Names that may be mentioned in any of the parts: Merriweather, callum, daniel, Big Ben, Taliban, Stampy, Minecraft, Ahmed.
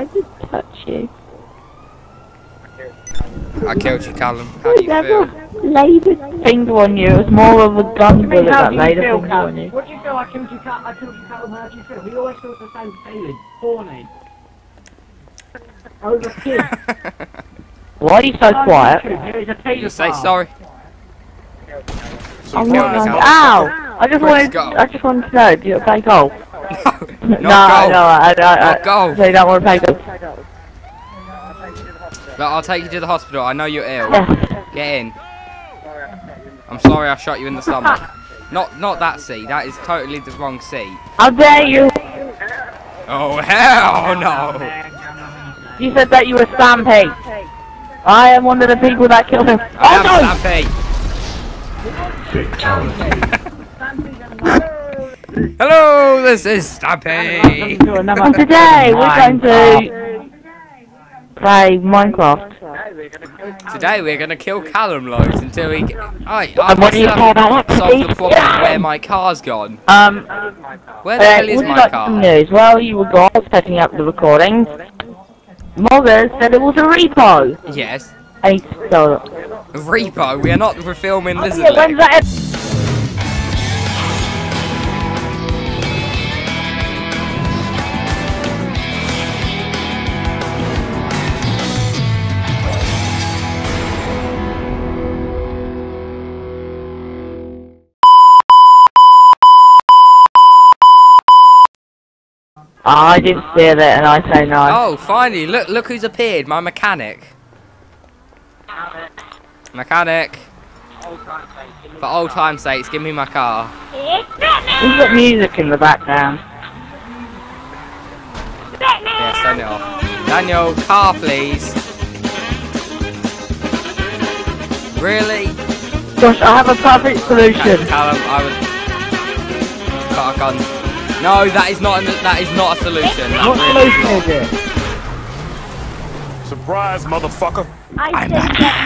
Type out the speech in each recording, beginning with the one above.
I did touch you. I killed you, Callum. How do you feel? Laid a finger on you. It was more of a gun bullet that laid a finger on you. What do you feel? I killed you, Callum. How do you feel? We always feel the same feeling. Horny. I was a kid. Why are you so quiet? You say sorry. Oh my God. Ow! I just wanted to know. Do you play golf? No, no, I don't. So you don't want to play golf. Look, I'll take you to the hospital. I know you're ill. Get in. I'm sorry I shot you in the stomach. Not that seat. That is totally the wrong seat. How dare you? Oh hell no! You said that you were Stampy. I am one of the people that killed him. I am Stampy. Hello, this is Stampy. Today we're going to play Minecraft. Today we're going to kill Callum loads until he. Solve the problem where my car's gone. Where the hell is my car? Some news. While you were gone, setting up the recording, Morgan said it was a repo. Yes. I stole it. Repo, we are not filming this. I did steal it and I say no. Oh, finally, look who's appeared, my mechanic. Mechanic. For old time's sakes, give me my car. We've got music in the background. Yeah, turn it off. Daniel, car please. Really? Gosh, I have a perfect solution. Callum, got a gun. No, that is not a solution. What solution is it? Surprise, motherfucker. I'm back.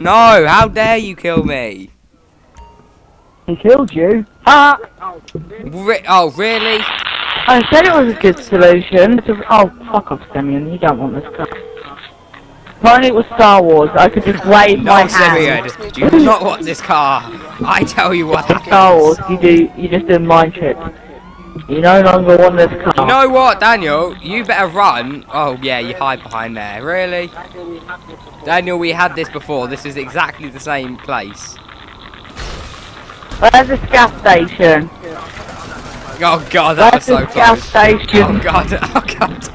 No, how dare you kill me? He killed you. Oh, really? I said it was a good solution. Oh, fuck off, Simeon. You don't want this car. If only it was Star Wars, I could just wave my hand. No, Simeon, you do not want this car. I tell you what happens. Star Wars, you just do a mind trip. You no longer want this car. You know what, Daniel? You better run. Oh, yeah, you hide behind there. Really? Daniel, we had this before. This is exactly the same place. Where's this gas station? Oh, God, that was so close. Gas station? Oh, God. Oh, God.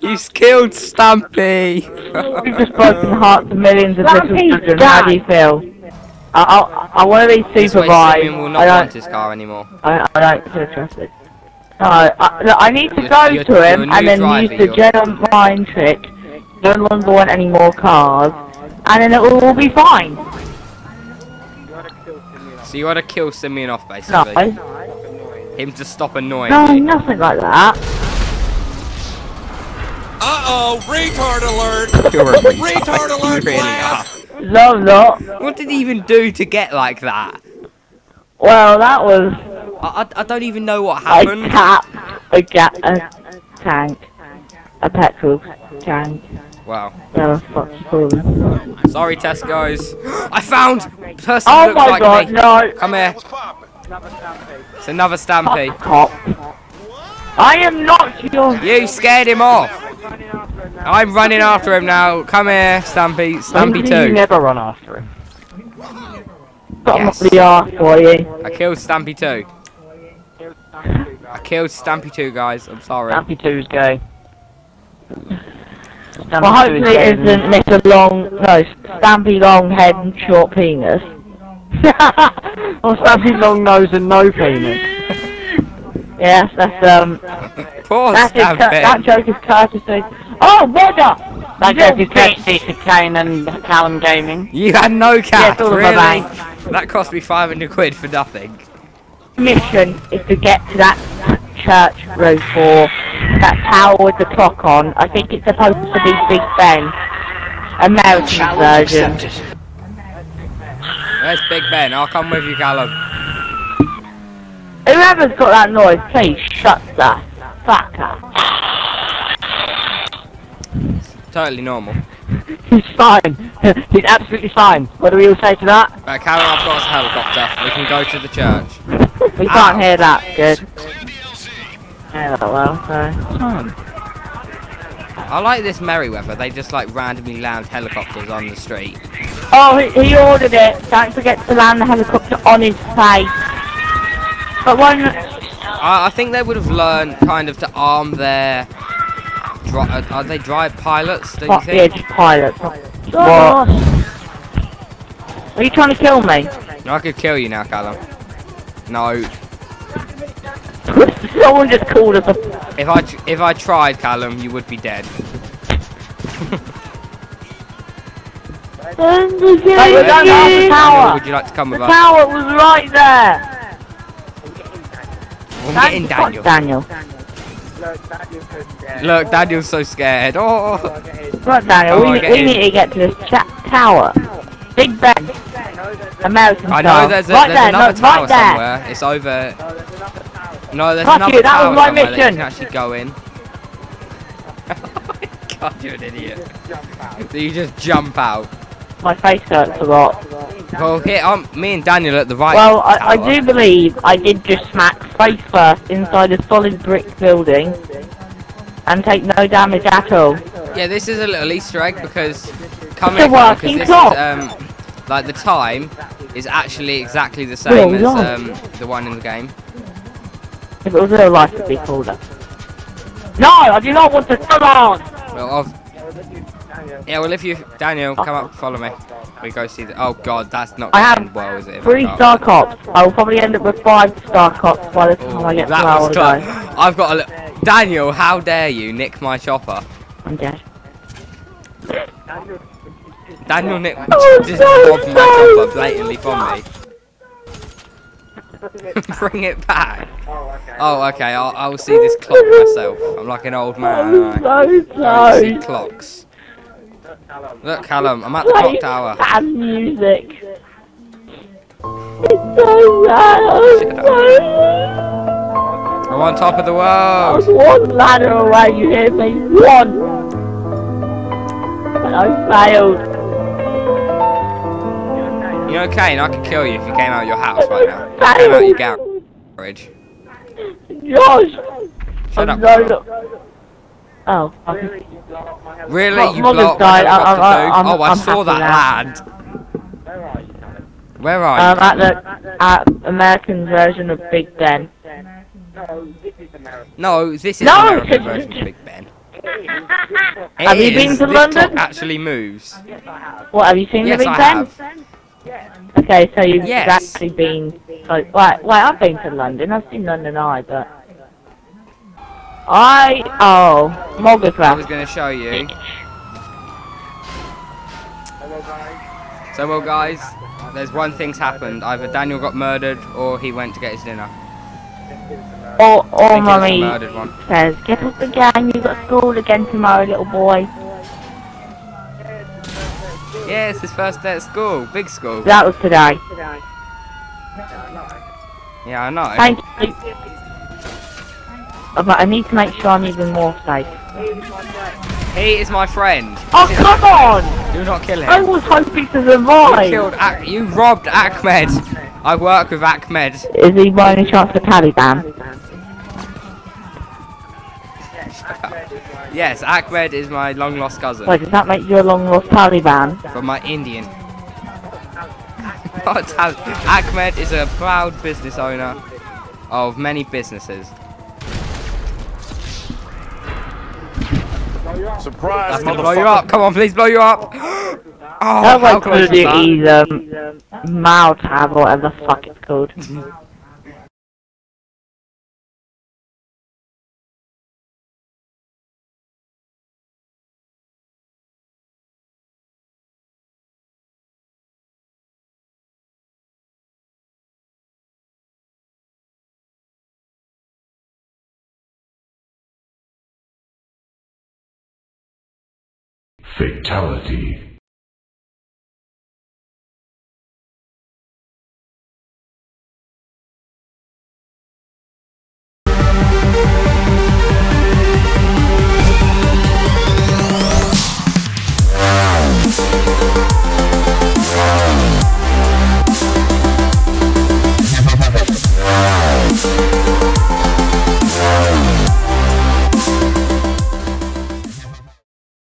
You killed Stampy. You've just broken the hearts of millions of little children. How do you feel? I want to be supervised. This way, will not want his car anymore. I don't feel trusted. No, I need to go to him and then use the general mind trick. No longer want any more cars, and then it will all be fine. So you want to kill Simeon off, basically? No. Him to stop annoying. No, nothing like that. Uh-oh, retard alert! You're a retard alert, really are. No, I'm not. What did he even do to get like that? Well, that was... I don't even know what happened. A tap, a tank, a petrol tank. Wow. Sorry, test guys. I found a person who looks like me. Oh my God, no. Come here. It's another Stampy. Cop. I am not your... You scared him off. I'm running after him now. Come here, Stampy. Stampy 2. You never run after him. Yes. I killed Stampy 2. I killed Stampy 2, guys. I'm sorry. Stampy 2 is gay. Stampy well, hopefully it isn't Mr. Long... No, Stampy Long Head and Short Penis. Or Stampy Long Nose and No Penis. Yes, that's. Poor Stampy. That joke is courtesy. Oh, Roger! That joke is courtesy to Kane and Callum Gaming. You had no cash, really? That cost me 500 quid for nothing. Mission is to get to that church road 4, that tower with the clock on. I think it's supposed to be Big Ben. American version. Where's Big Ben? I'll come with you, Callum. Whoever's got that noise, please shut that back up. Totally normal. He's fine. He's absolutely fine. What do we all say to that? Right, Callum, I've got a helicopter. We can go to the church. We can't hear that. Good. Yeah, well, sorry. I like this Merriweather. They just like randomly land helicopters on the street. Oh, he ordered it. Don't forget to land the helicopter on his face. But one. I think they would have learned kind of to arm their. Are they dry pilots? Do you think? Yeah, pilots. What? Are you trying to kill me? No, I could kill you now, Callum. No. Someone just called us. If I tried, Callum, you would be dead. Would you like to come with us? The tower was right there. We're getting Daniel. Look, Daniel's so scared. Oh. Right, Daniel, we need to get to this tower. Big Ben. American I know there's another tower somewhere. It's over. No, there's another tower. That was my mission. You can actually go in. God, you're an idiot. You just jump out. My face hurts a lot. Well, here, me and Daniel at the right. Well, I do believe I did just smack face first inside a solid brick building and take no damage at all. Yeah, this is a little Easter egg because like the time is actually exactly the same as the one in the game. If it was real life, it'd be cooler. No, I do not want to come on. Well, yeah, well, if you Daniel, come up, follow me. We go see the. Oh God, that's not. I have well, is it? 3 star cops. I will probably end up with 5 star cops by the time I get to our guy. I've got a look. Daniel, how dare you nick my chopper? I'm dead. Daniel nicked just robbed my chopper blatantly from me. Bring it back. Oh, okay. I will see this clock myself. I'm like an old man. I see clocks. Look, Callum, I'm at the clock tower. Bad music. It's so loud. I'm on top of the world. I was one ladder away, you hear me? One. And I failed. You're okay, and I could kill you if you came out of your house right now. Came out of your garage. Josh! Shut up. Oh, really? You blocked my helicopter? Oh, I saw that lad. Where are you? I'm at the American version of Big Ben. No, this is American. No, this is American version of Big Ben. Have you been to London? It actually moves. What, have you seen the Big Ben? Okay, so you've actually been... Like, I've been to London. I've seen London Eye, but... I was going to show you. So, well, guys, there's one thing's happened. Either Daniel got murdered, or he went to get his dinner. Or Mummy says, "Get off the gang. You've got school again tomorrow, little boy." Yeah, it's his first day at school. Big school. That was today. Yeah, I know. Thank you. But I need to make sure I'm even more safe. He is my friend. Oh, come on! Do not kill him. I was hoping to survive. You robbed Ahmed. I work with Ahmed. Is he by any chance the Taliban? Yes, Ahmed is my long lost cousin. Wait, does that make you a long lost Taliban? But my Indian. Ahmed is a proud business owner of many businesses. Surprise! That's gonna blow you up. Come on, please blow you up. Oh, that's like to do either mouth tab or whatever the fuck it's called. Fatality.